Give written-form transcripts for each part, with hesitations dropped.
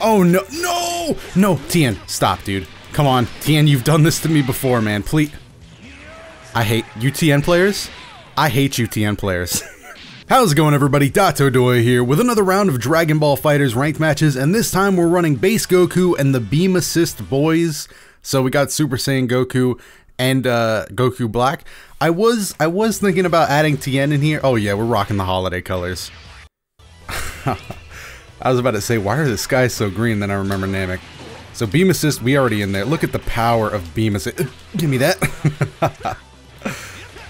Oh no, no, no, Tien, stop, dude. Come on, Tien, you've done this to me before, man, please. I hate you, Tien players. I hate you, Tien players. How's it going, everybody? Dato Doy here with another round of Dragon Ball Fighters ranked matches, and this time we're running Base Goku and the Beam Assist Boys. So we got Super Saiyan Goku and Goku Black. I was thinking about adding Tien in here. Oh yeah, we're rocking the holiday colors. I was about to say, why are the skies so green? Then I remember Namek. So Beam Assist, we already in there. Look at the power of Beam Assist. Give me that.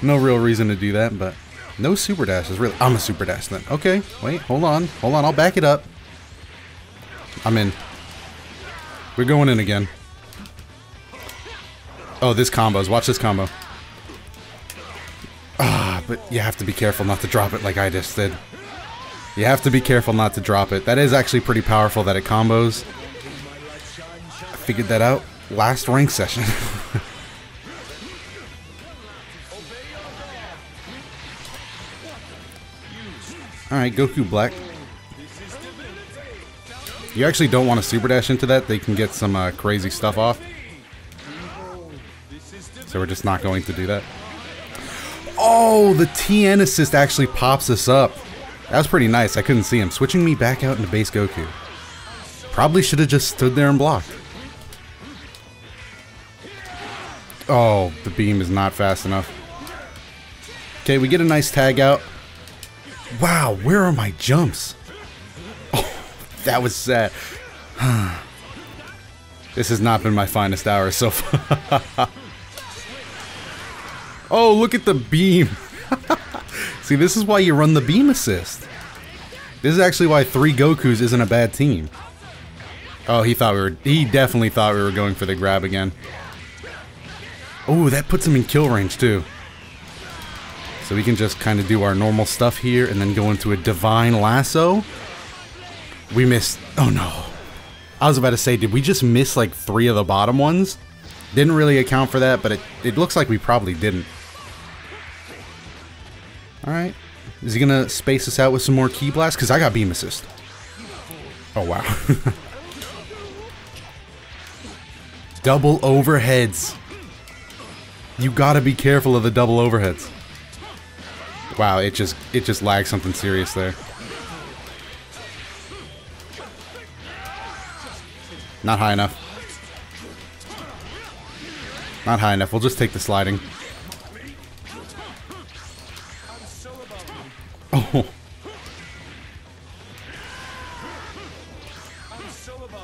No real reason to do that, but no super dashes, really. I'm a super dash then. Okay, wait, hold on. Hold on, I'll back it up. I'm in. We're going in again. Oh, this combos. Watch this combo. Ah, but you have to be careful not to drop it like I just did. You have to be careful not to drop it. That is actually pretty powerful that it combos. I figured that out last rank session. Alright, Goku Black. You actually don't want to super dash into that. They can get some crazy stuff off. So we're just not going to do that. Oh, the Tien assist actually pops us up. That was pretty nice. I couldn't see him. Switching me back out into Base Goku. Probably should have just stood there and blocked. Oh, the beam is not fast enough. Okay, we get a nice tag out. Wow, where are my jumps? Oh, that was sad. This has not been my finest hour so far. Oh, look at the beam. See, this is why you run the beam assist. This is actually why 3 Gokus isn't a bad team. Oh, he definitely thought we were going for the grab again. Oh, that puts him in kill range too. So we can just kind of do our normal stuff here and then go into a divine lasso. We missed. Oh no. I was about to say, did we just miss like 3 of the bottom ones? Didn't really account for that, but it looks like we probably didn't. Alright. Is he gonna space us out with some more ki blasts? Because I got beam assist. Oh wow. Double overheads. You gotta be careful of the double overheads. Wow, it just lagged something serious there. Not high enough. Not high enough. We'll just take the sliding. Oh.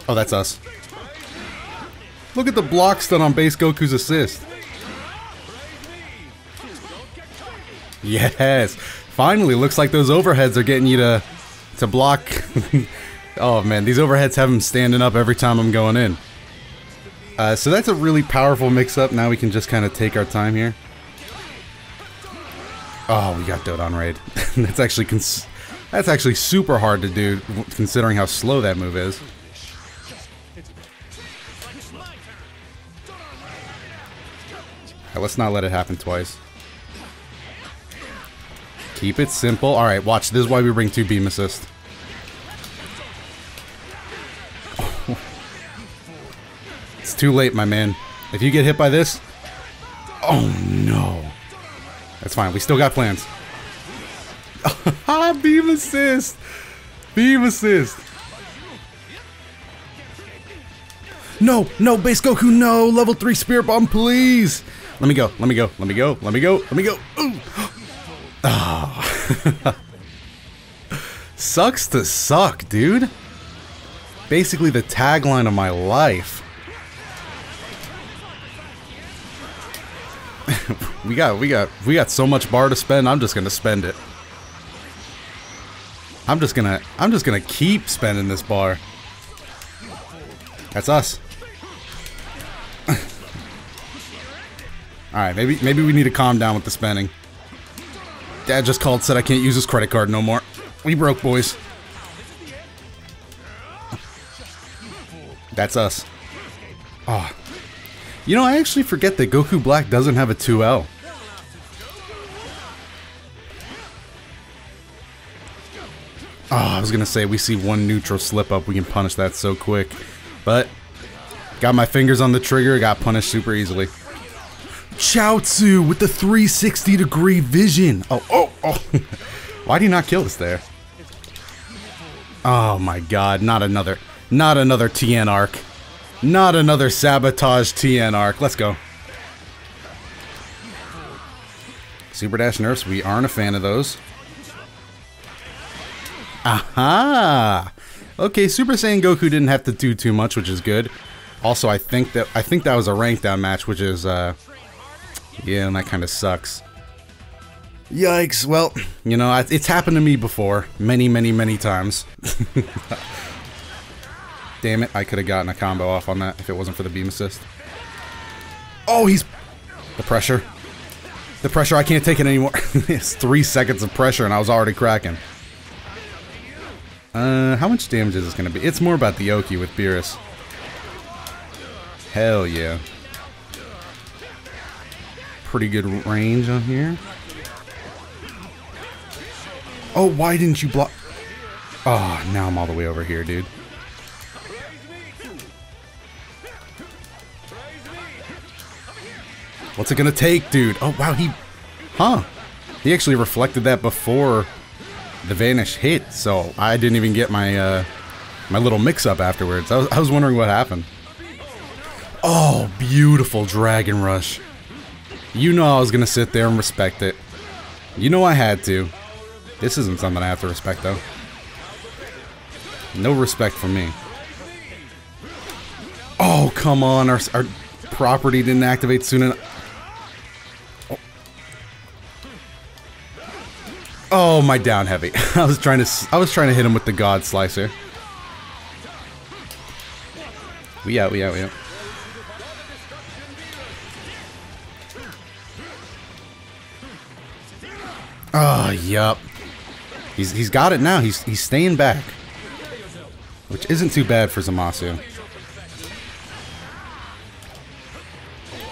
Oh, that's us. Look at the block stun on Base Goku's assist. Yes, finally, looks like those overheads are getting you to block. Oh man, these overheads have them standing up every time I'm going in. So that's a really powerful mix-up. Now we can just kind of take our time here. Oh, we got Dodon Ray. that's actually super hard to do considering how slow that move is. Right, let's not let it happen twice. Keep it simple. Alright, watch. This is why we bring 2 beam assist. Oh. It's too late, my man. If you get hit by this... Oh, no. That's fine. We still got plans. Beam assist! Beam assist! No! No, Base Goku, no! Level 3 Spirit Bomb, please! Let me go. Let me go. Let me go. Let me go. Let me go. Ooh! Oh. Sucks to suck, dude. Basically the tagline of my life. we got so much bar to spend. I'm just gonna spend it. I'm just gonna keep spending this bar. That's us. All right, maybe we need to calm down with the spending. Dad just called, said I can't use his credit card no more. We broke, boys. That's us. Oh. You know, I actually forget that Goku Black doesn't have a 2L. Oh, I was going to say, we see one neutral slip up, we can punish that so quick. But got my fingers on the trigger, got punished super easily. Chiaotzu with the 360 degree vision. Oh. Why do you not kill us there? Oh my god, not another Tien arc. Not another sabotage Tien arc. Let's go. Super dash nerfs, we aren't a fan of those. Aha! Okay, Super Saiyan Goku didn't have to do too much, which is good. Also, I think that was a rank down match, which is yeah, and that kind of sucks. Yikes. Well, you know, it's happened to me before. Many, many, many times. Damn it, I could have gotten a combo off on that if it wasn't for the beam assist. Oh, he's... The pressure. The pressure, I can't take it anymore. It's 3 seconds of pressure and I was already cracking. How much damage is this going to be? It's more about the Oki with Beerus. Hell yeah. Pretty good range on here. Oh, why didn't you block? Oh, now I'm all the way over here, dude. What's it gonna take, dude? Oh, wow, he... Huh. He actually reflected that before the vanish hit, so I didn't even get my my little mix-up afterwards. I was wondering what happened. Oh, beautiful Dragon Rush. You know I was gonna sit there and respect it. You know I had to. This isn't something I have to respect, though. No respect for me. Oh, come on. Our property didn't activate soon enough. Oh. Oh, my down heavy. I was trying to hit him with the God Slicer. We out. Oh, yup. He's got it now. He's staying back, which isn't too bad for Zamasu.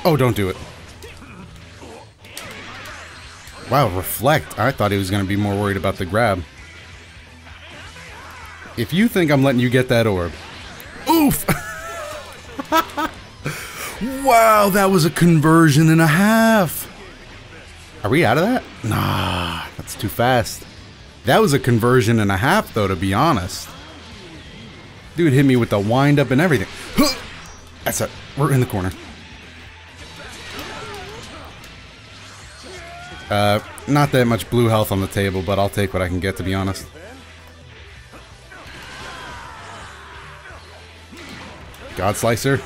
Oh, don't do it. Wow, reflect. I thought he was going to be more worried about the grab. If you think I'm letting you get that orb. Oof! Wow, that was a conversion and a half. Are we out of that? Nah, that's too fast. That was a conversion and a half, though, to be honest. Dude hit me with the wind up and everything. That's it. We're in the corner. Not that much blue health on the table, but I'll take what I can get, to be honest. God Slicer.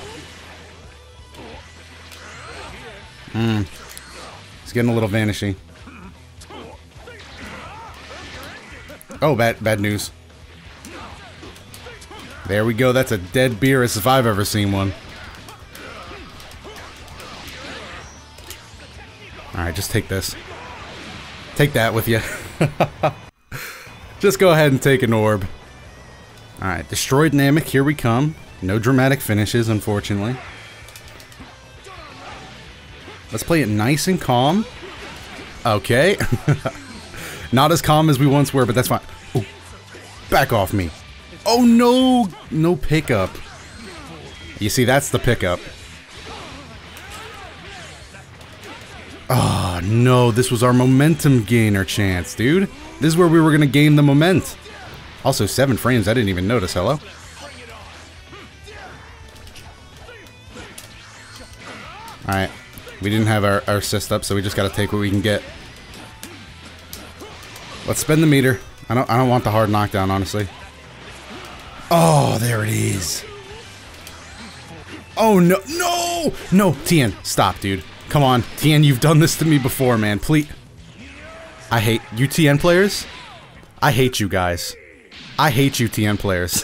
It's getting a little vanishy. Oh, bad news. There we go. That's a dead Beerus if I've ever seen one. All right, just take this. Take that with you. Just go ahead and take an orb. All right, destroyed Namek. Here we come. No dramatic finishes, unfortunately. Let's play it nice and calm. Okay. Not as calm as we once were, but that's fine. Ooh. Back off me. Oh, no. No pickup. You see, that's the pickup. Oh, no. This was our momentum gainer chance, dude. This is where we were going to gain the moment. Also, 7 frames. I didn't even notice. Hello? All right. We didn't have our assist up, so we just got to take what we can get. Let's spend the meter. I don't want the hard knockdown, honestly. Oh, there it is. Oh, no. No! No, Tien. Stop, dude. Come on. Tien, you've done this to me before, man. Please. I hate you, Tien players. I hate you guys. I hate you, Tien players.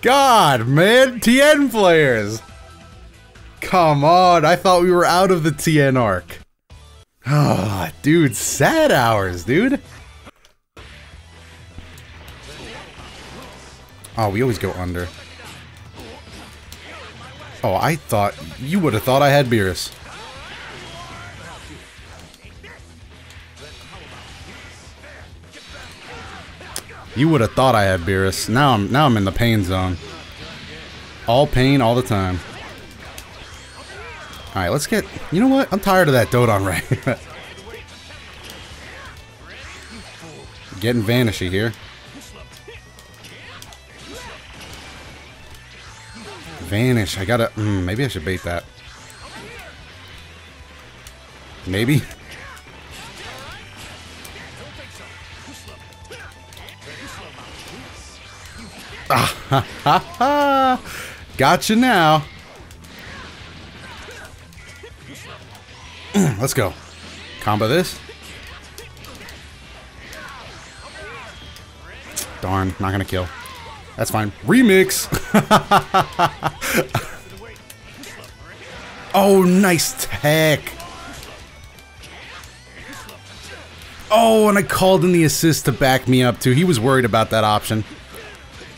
God, man. Tien players. Come on, I thought we were out of the Tien arc. Oh, dude, sad hours, dude. Oh, we always go under. Oh, I thought... You would have thought I had Beerus. You would have thought I had Beerus. Now I'm in the pain zone. All pain all the time. Alright, let's get... You know what? I'm tired of that Dodon Ray. Getting vanishy here. Vanish. I gotta... maybe I should bait that. Maybe. Ah, ha, ha, ha. Gotcha now. Let's go. Combo this. Darn, not gonna kill. That's fine. Remix. Oh, nice tech. Oh, and I called in the assist to back me up too. He was worried about that option.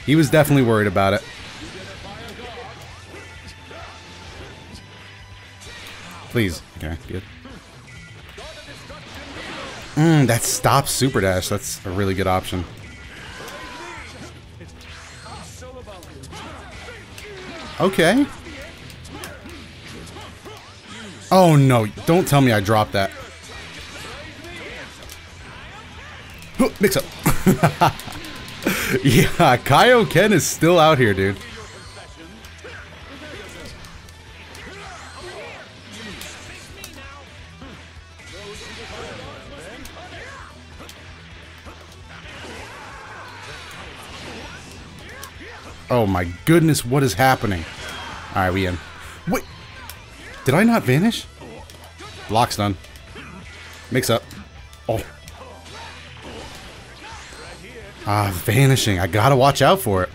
He was definitely worried about it. Please. Okay, good. That stops Super Dash. That's a really good option. Okay. Oh no, don't tell me I dropped that. Mix up. Yeah, Kaioken is still out here, dude. Oh my goodness, what is happening? Alright, we in. Wait! Did I not vanish? Block's done. Mix up. Oh. Ah, vanishing. I gotta watch out for it.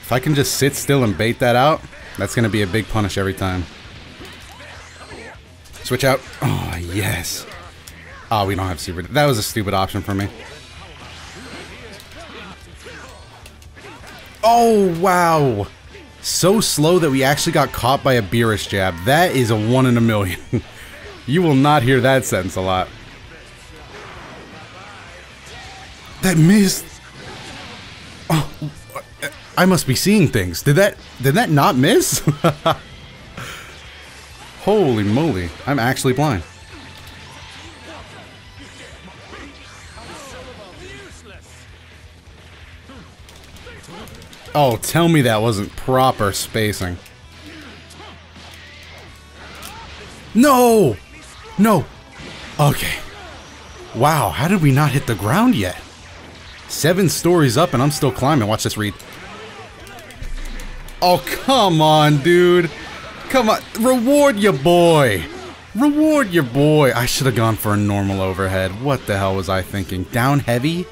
If I can just sit still and bait that out, that's gonna be a big punish every time. Switch out. Oh, yes. Ah, we don't have super. That was a stupid option for me. Oh, wow. So slow that we actually got caught by a Beerus jab. That is a 1 in a million. You will not hear that sentence a lot. That missed. Oh, I must be seeing things. Did that not miss? Holy moly. I'm actually blind. Oh, tell me that wasn't proper spacing. No! No! Okay. Wow, how did we not hit the ground yet? 7 stories up and I'm still climbing. Watch this read. Oh, come on, dude. Come on. Reward your boy. Reward your boy. I should have gone for a normal overhead. What the hell was I thinking? Down heavy?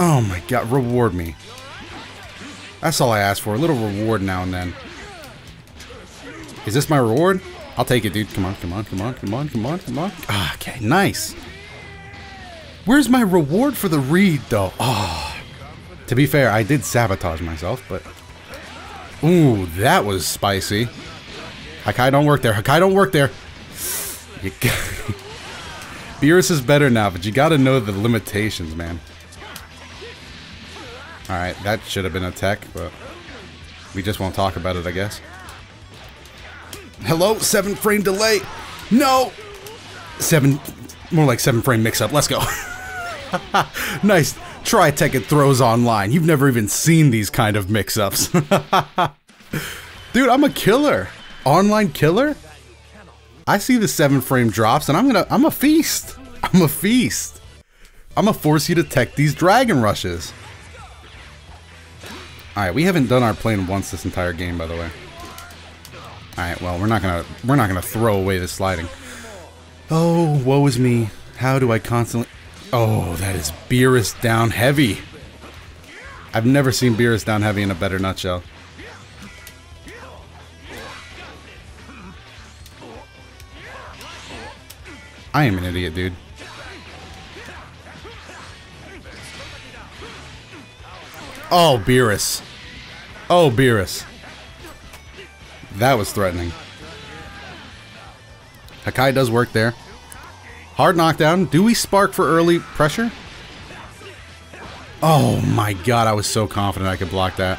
Oh my god, reward me. That's all I asked for, a little reward now and then. Is this my reward? I'll take it, dude. Come on, come on, come on, come on, come on, come on. Ah, okay, nice. Where's my reward for the read, though? Oh. To be fair, I did sabotage myself, but... Ooh, that was spicy. Hakai, don't work there. Hakai, don't work there. You got... Beerus is better now, but you gotta know the limitations, man. Alright, that should have been a tech, but we just won't talk about it, I guess. Hello, 7-frame delay! No! 7, more like 7-frame mix-up, let's go. Nice tri-tech it throws online. You've never even seen these kind of mix-ups. Dude, I'm a killer. Online killer? I see the 7-frame drops and I'm a feast. I'm a feast. I'm gonna force you to tech these dragon rushes. Alright, we haven't done our plane once this entire game, by the way. Alright, well, we're not gonna throw away this sliding. Oh, woe is me. How do I constantly... Oh, that is Beerus down heavy. I've never seen Beerus down heavy in a better nutshell. I am an idiot, dude. Oh, Beerus. Oh, Beerus. That was threatening. Hakai does work there. Hard knockdown. Do we spark for early pressure? Oh my god, I was so confident I could block that.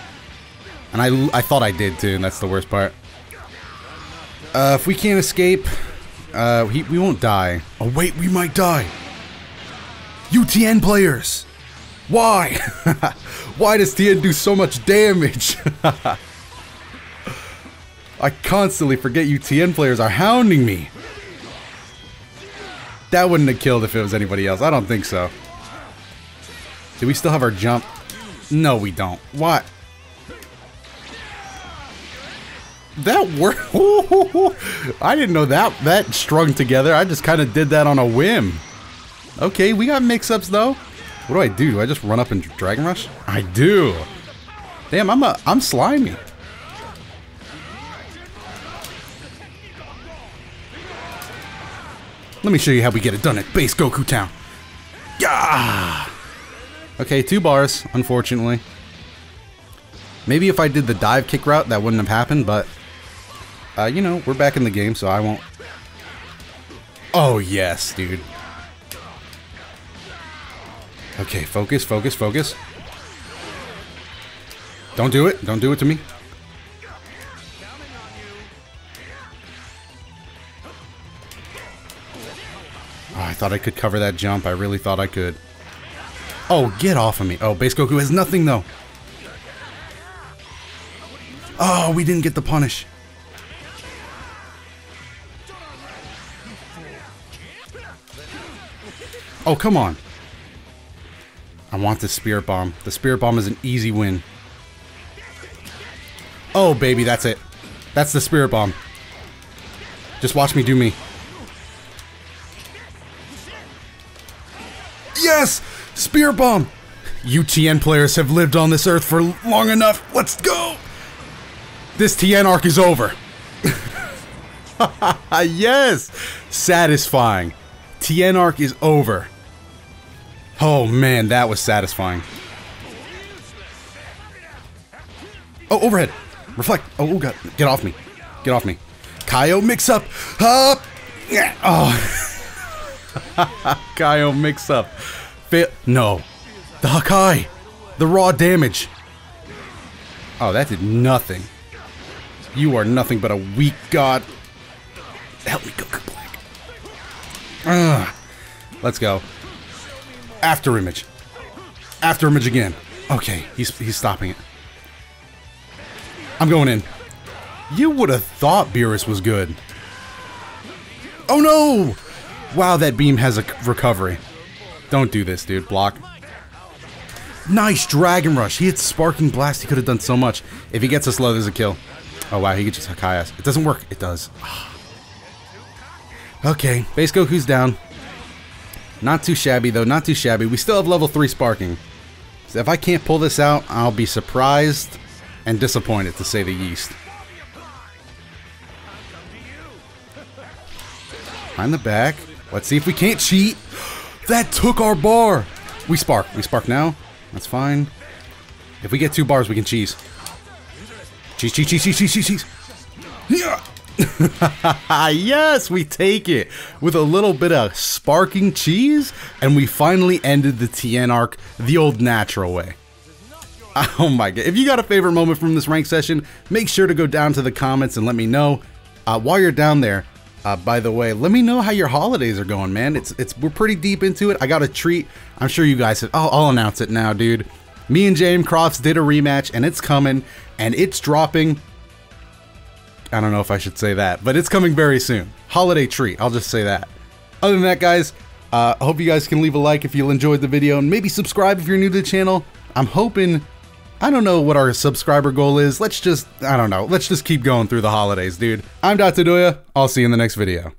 And I thought I did too, and that's the worst part. If we can't escape, we won't die. Oh wait, we might die. UTN players! Why? Why does Tien do so much damage? I constantly forget UTN players are hounding me. That wouldn't have killed if it was anybody else. I don't think so. Do we still have our jump? No, we don't. What? That worked. I didn't know that strung together. I just kind of did that on a whim. Okay, we got mix-ups though. What do I do? Do I just run up and Dragon Rush? I do. Damn, I'm slimy. Let me show you how we get it done at base Goku Town. Gah! Okay, 2 bars, unfortunately. Maybe if I did the dive kick route, that wouldn't have happened, but... you know, we're back in the game, so I won't... Oh, yes, dude. Okay, focus, focus, focus. Don't do it. Don't do it to me. I thought I could cover that jump. I really thought I could. Oh, get off of me. Oh, base Goku has nothing, though. Oh, we didn't get the punish. Oh, come on. I want the Spirit Bomb. The Spirit Bomb is an easy win. Oh, baby, that's it. That's the Spirit Bomb. Just watch me do me. Yes! Spear Bomb! You Tien players have lived on this earth for long enough. Let's go! This Tien arc is over. Yes! Satisfying. Tien arc is over. Oh man, that was satisfying. Oh, overhead. Reflect. Oh god. Get off me. Get off me. Kaio mix up. Hop! Oh. Kaio mix up. No. The Hakai. The raw damage. Oh, that did nothing. You are nothing but a weak god. Help me, Goku Black. Let's go. After image. After image again. Okay, he's stopping it. I'm going in. You would have thought Beerus was good. Oh no! Wow, that beam has a recovery. Don't do this, dude. Block. Nice Dragon Rush. He hits Sparking Blast. He could have done so much. If he gets us low, there's a kill. Oh, wow. He could just Hakai us. It doesn't work. It does. Okay. Base Goku's down. Not too shabby, though. Not too shabby. We still have level 3 Sparking. So if I can't pull this out, I'll be surprised and disappointed, to say the least. Behind the back. Let's see if we can't cheat. That took our bar. We spark. We spark now. That's fine. If we get 2 bars, we can cheese. Cheese, cheese, cheese, cheese, cheese, cheese, cheese. Yeah. Yes, we take it with a little bit of sparking cheese, and we finally ended the Tien arc the old natural way. Oh my god. If you got a favorite moment from this rank session, make sure to go down to the comments and let me know. While you're down there, by the way, let me know how your holidays are going, man. We're pretty deep into it. I got a treat. I'm sure you guys have. I'll announce it now, dude. Me and James Crofts did a rematch, and it's coming, and it's dropping. I don't know if I should say that, but it's coming very soon. Holiday treat. I'll just say that. Other than that, guys, I hope you guys can leave a like if you enjoyed the video, and maybe subscribe if you're new to the channel. I'm hoping. I don't know what our subscriber goal is. Let's just keep going through the holidays, dude. I'm DotoDoya. I'll see you in the next video.